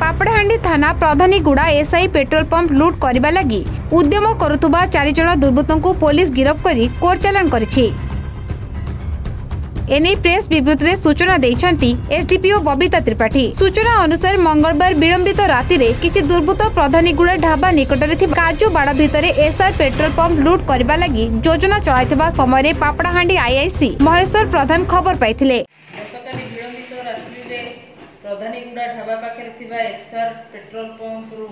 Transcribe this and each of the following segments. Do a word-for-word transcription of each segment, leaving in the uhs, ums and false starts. पापड़ाहांडी थाना प्रधानीगुड़ा SI petrol pump लुट करने लगी उद्यम करुवा चारिजण दुर्बृत्तों को पुलिस गिरफ्त कर कोर्ट चालान करिछि। एने प्रेस विवृत्ति सूचना देइछंती एसडीपीओ बबीता त्रिपाठी। सूचना अनुसार मंगलवार विलंबित राति रे किछि दुर्बृत्त प्रधानीगुड़ा ढाबा निकटरे थिबा काजू बाड़ा भितरे एसआर पेट्रोल पंप लूट करबा लागि योजना चलाइथिबा समय पापड़ाहांडी आईआईसी महेश्वर प्रधान खबर पाइथिले। प्रधानीगुड़ा ढाबा पाखे एसआर पेट्रोल पंप रु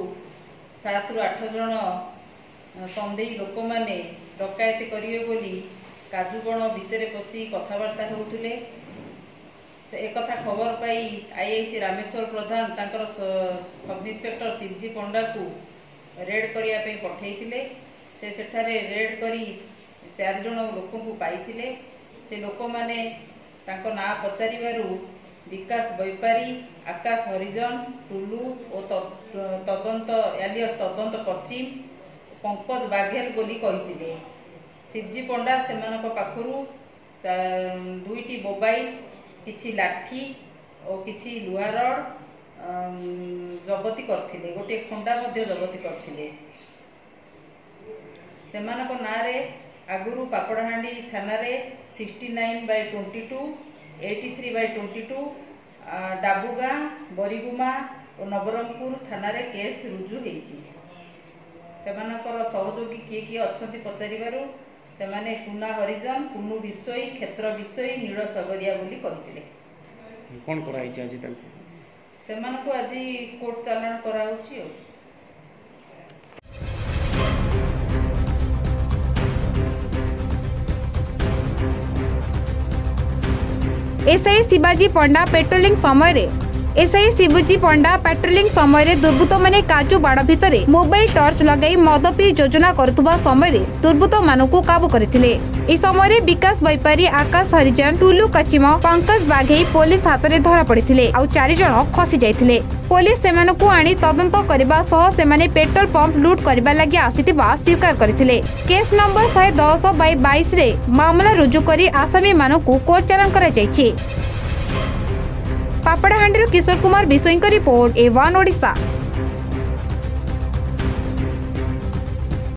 सात रु आठ जण संदेही लोक माने डकायती करिवे बोली काजूगण भितर पशि कथबार्ता होते एक खबर पाई आईआईसी रामेश्वर प्रधान तांकर सब इन्स्पेक्टर शिवजी पंडा को रेड करने पठे से सेठारे रेड करी चार जण लोक पाई से लोक मैंने ना पचार विकास बैपारी आकाश हरिजन टुलू और तदंत एलियस तदंत कचिम पंकज बाघेल बोली कही शिवजी पंडा से पाखु दुईटी मोबाइल किछि लाठी और किछि लुहा रड जबती करथिले गोटे खंडा मध्य जबती करथिले सेमान को नारे आगुरु पापड़ाहांडी थाना रे sixty nine by twenty two eighty three by twenty two Dabugam Boriguma और नवरंगपुर थाना रे केस रुजु हेछि। सेमानकर सहयोगी किए किए अच्छे पचारू से माने कुना हरिजन कुनु विषय क्षेत्र विषय नील सगरिया बोली कही कौन कराई आज से आज कोर्ट चालान कराऊँ। एसआई शिवाजी पंडा पेट्रोलिंग समय एसआई शिवाजी पंडा पेट्रोलिंग समय दुर्बृत्त माने काजू बाड़ भितर मोबाइल टॉर्च लगाई मद पी योजना करुवा समय दुर्बृत्त मानू काबू करथिले। इस समय विकास बैपारी आकाश हरिजन टुलू कचिम पंकज बाघेल पुलिस हाथ में धरा पड़े और चार जन खसी जाते पुलिस सेमानकु आनी तदंत करबा सह सेमाने पेट्रोल पंप लूट करबा लागि आसीतिबा स्वीकार करथिले। केस नंबर एक सौ दस बाय बाईस रे मामला रुजु करी आसामी मानकु कोर्ट चालान करा जायछि। Papadahandi Kishore Kumar Bisoi report A one Odisha.